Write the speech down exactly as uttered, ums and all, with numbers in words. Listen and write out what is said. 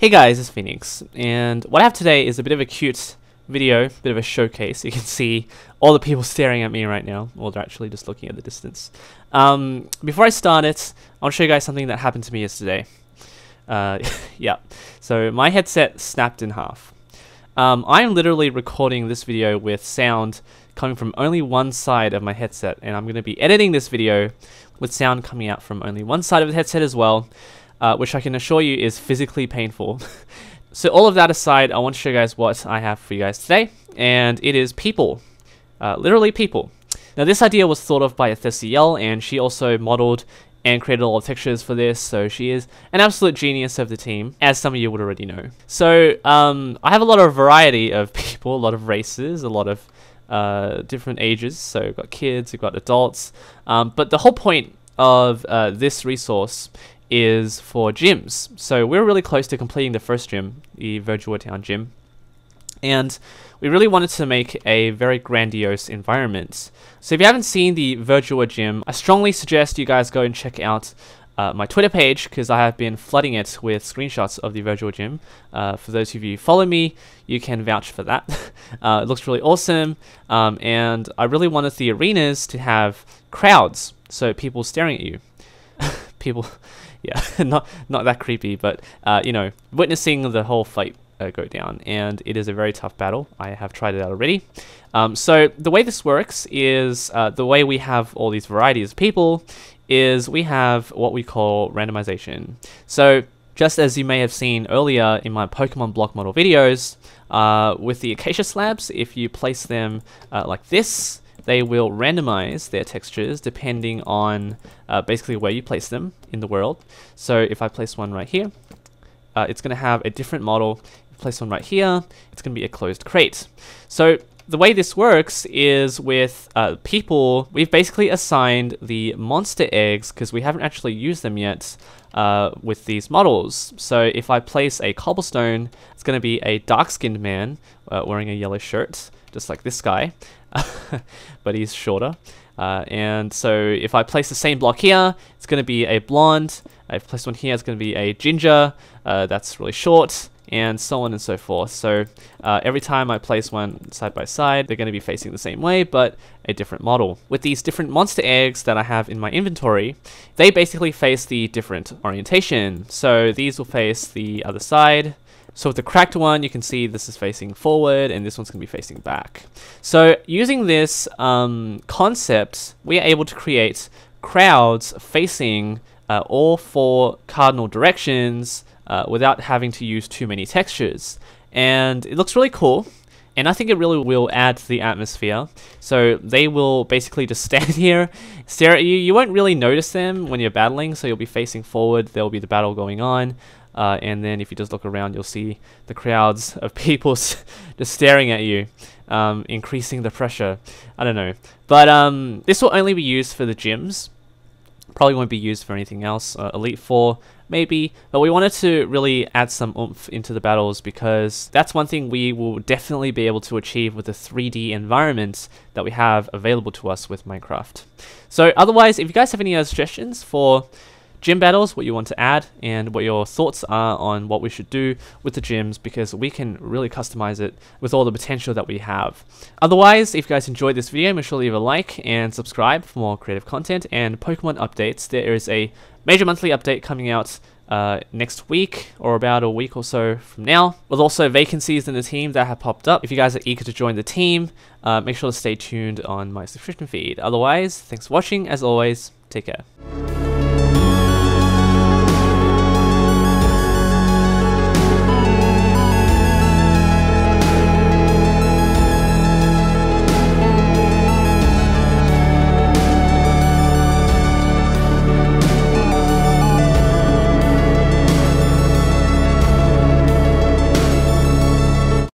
Hey guys, it's Phoenix, and what I have today is a bit of a cute video, bit of a showcase. You can see all the people staring at me right now. Well, they're actually just looking at the distance. Um, before I start it, I'll show you guys something that happened to me yesterday. Uh, yeah, so my headset snapped in half. Um, I'm literally recording this video with sound coming from only one side of my headset, and I'm going to be editing this video with sound coming out from only one side of the headset as well. Uh, which I can assure you is physically painful. So all of that aside, I want to show you guys what I have for you guys today, and it is people. Uh, literally people. Now this idea was thought of by Athesiel, and she also modeled and created all the textures for this, so she is an absolute genius of the team, as some of you would already know. So um, I have a lot of variety of people, a lot of races, a lot of uh, different ages, so we've got kids, we've got adults, um, but the whole point of uh, this resource is for gyms. So we're really close to completing the first gym, the Virtual Town gym, and we really wanted to make a very grandiose environment. So if you haven't seen the Virtual gym, I strongly suggest you guys go and check out uh, my Twitter page, because I have been flooding it with screenshots of the Virtual gym. Uh, for those of you who follow me, you can vouch for that. uh, it looks really awesome, um, and I really wanted the arenas to have crowds, so people staring at you. people yeah not not that creepy, but uh you know, witnessing the whole fight uh, go down, and it is a very tough battle. I have tried it out already. Um so the way this works is uh the way we have all these varieties of people is we have what we call randomization. So just as you may have seen earlier in my Pokemon block model videos, uh with the Acacia slabs, if you place them uh, like this, they will randomize their textures depending on uh, basically where you place them in the world. So if I place one right here, uh, it's going to have a different model. If you place one right here, it's going to be a closed crate. So the way this works is with uh, people, we've basically assigned the monster eggs, because we haven't actually used them yet, uh, with these models. So if I place a cobblestone, it's going to be a dark-skinned man uh, wearing a yellow shirt, just like this guy. But he's shorter, uh, and so if I place the same block here, it's going to be a blonde. I've placed one here, it's going to be a ginger, uh, that's really short, and so on and so forth. So uh, every time I place one side by side, they're going to be facing the same way, but a different model. With these different monster eggs that I have in my inventory, they basically face the different orientation. So these will face the other side. So with the cracked one, you can see this is facing forward, and this one's going to be facing back. So using this um, concept, we are able to create crowds facing uh, all four cardinal directions uh, without having to use too many textures. And it looks really cool, and I think it really will add to the atmosphere. So they will basically just stand here, stare at you. You won't really notice them when you're battling, so you'll be facing forward, there'll be the battle going on. Uh, and then if you just look around, you'll see the crowds of people just staring at you, um, increasing the pressure. I don't know. But um, this will only be used for the gyms. Probably won't be used for anything else. Uh, Elite four, maybe. But we wanted to really add some oomph into the battles, because that's one thing we will definitely be able to achieve with the three D environments that we have available to us with Minecraft. So otherwise, if you guys have any other suggestions for gym battles, what you want to add, and what your thoughts are on what we should do with the gyms, because we can really customize it with all the potential that we have. Otherwise, if you guys enjoyed this video, make sure to leave a like and subscribe for more creative content and Pokemon updates. There is a major monthly update coming out uh, next week, or about a week or so from now, with also vacancies in the team that have popped up. If you guys are eager to join the team, uh, make sure to stay tuned on my subscription feed. Otherwise, thanks for watching. As always, take care.